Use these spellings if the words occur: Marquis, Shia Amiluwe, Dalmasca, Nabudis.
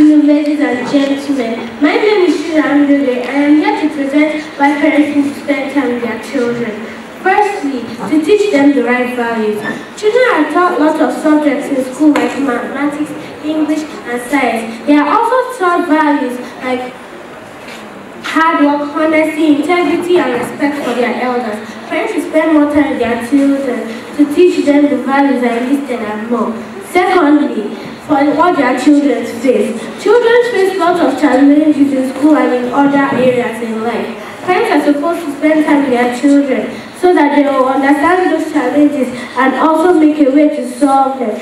afternoon, ladies and gentlemen. My name is Shia Amiluwe, and I am here to present why parents need to spend time with their children. Firstly, to teach them the right values. Children are taught lots of subjects in school like mathematics, English, and science. They are also taught values like hard work, honesty, integrity, and respect for their elders. Parents should spend more time with their children to teach them the values and listen and more. Secondly, for all their children face. Children face lots of challenges in school and in other areas in life. Parents are supposed to spend time with their children so that they will understand those challenges and also make a way to solve them.